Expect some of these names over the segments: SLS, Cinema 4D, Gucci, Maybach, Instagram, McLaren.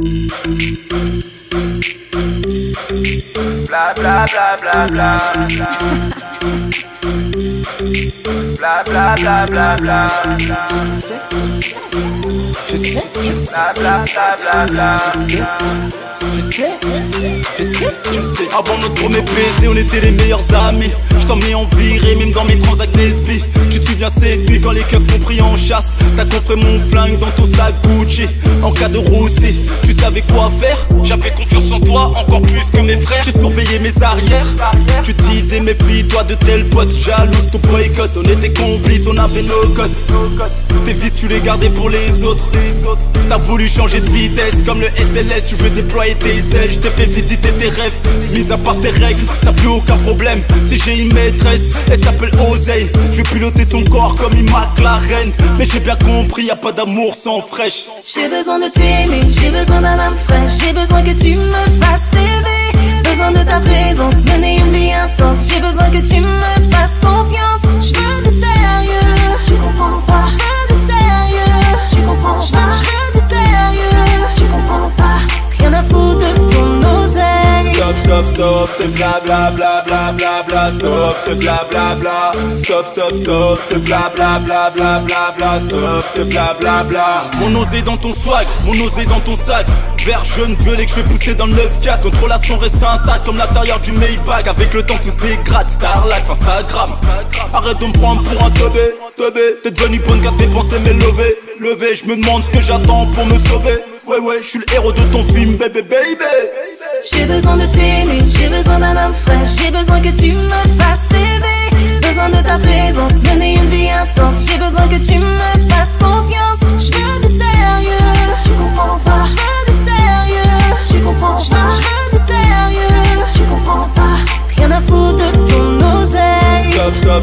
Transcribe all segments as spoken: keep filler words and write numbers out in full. Bla bla bla bla bla bla bla bla bla bla. Je sais, je sais, je sais, bla bla bla bla. Je sais, je sais, je sais, je sais. Avant notre premier baiser, on était les meilleurs amis. Je t'emmenais en virée, même dans mes transacts Nesby. Tu te souviens séduit quand les keufs m'ont pris en chasse. T'as coffré mon flingue dans ton sac Gucci. En cas de rosée, tu savais quoi faire. J'avais confiance en toi, encore plus que mes frères. J'ai surveillé mes arrières. Tu disais méfie-toi de tels potes. Jalouse ton boycott. On était complices, on avait nos codes. Tes vices tu les gardais pour les autres. T'as voulu changer de vitesse comme le S L S. Tu veux déployer tes ailes. Je t'ai fait visiter tes rêves. Mis à part tes règles, t'as plus aucun problème. Si j'ai une maîtresse, elle s'appelle Oseille. Je vais piloter son corps comme une McLaren. Mais j'ai bien compris, y'a pas d'amour sans fraîche. J'ai besoin de t'aimer, j'ai besoin d'un homme fraîche. J'ai besoin que tu me fasses rêver. Besoin de ta présence, mener une vie intense. J'ai besoin que tu me fasses confiance. Je veux du sérieux, tu comprends pas. Je veux du sérieux, tu comprends pas. Je veux du sérieux, tu comprends pas. Rien à foutre de ton oseille. Stop, stop, stop, te bla bla bla bla bla bla. Stop, te bla bla bla. Stop, stop, stop, te bla bla bla bla bla bla. Stop, te bla bla bla. Mon oseille dans ton swag, mon oseille dans ton sac. Vert, jaune, violet que je vais pousser dans le neuf quatre. Notre relation reste intacte comme l'intérieur du Maybach. Avec le temps tout se dégrade, Star Life, Instagram. Arrête de me prendre pour un teubé, teubé. T'es devenu bonne qu'à dépenser mais levé, levé. Je me demande ce que j'attends pour me sauver. Ouais ouais, je suis le héros de ton film, baby baby. J'ai besoin de t'aimer, j'ai besoin d'un homme fraîche. J'ai besoin que tu me fasses rêver. Besoin de ta présence, mener une vie intense. J'ai besoin que tu me fasses confiance. Je veux du sérieux, tu comprends pas. Je veux du sérieux, tu comprends pas. Rien à foutre de ton oseille. Stop, stop,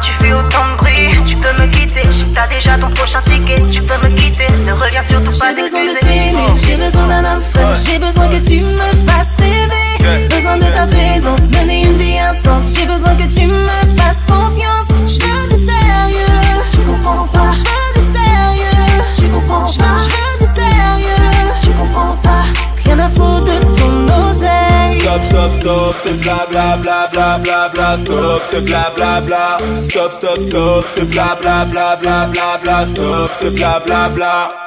tu fais autant de bruit, tu peux me quitter. T'as déjà ton prochain ticket, tu peux me quitter. Ne reviens surtout pas d'excuser. J'ai besoin de t'aimer, j'ai besoin d'un homme fraîche. J'ai besoin que tu me fasses rêver. Besoin de ta présence, mener une vie intense. J'ai besoin que tu me fasses confiance. Je veux du sérieux, tu comprends pas. Je veux du sérieux, tu comprends pas. Je veux du sérieux, tu comprends pas. Rien à foutre de ton oseille. Stop, stop, stop, te bla bla bla bla bla bla. Stop, te bla bla bla. Stop, stop, stop, te bla bla bla bla bla bla. Stop, te bla bla bla.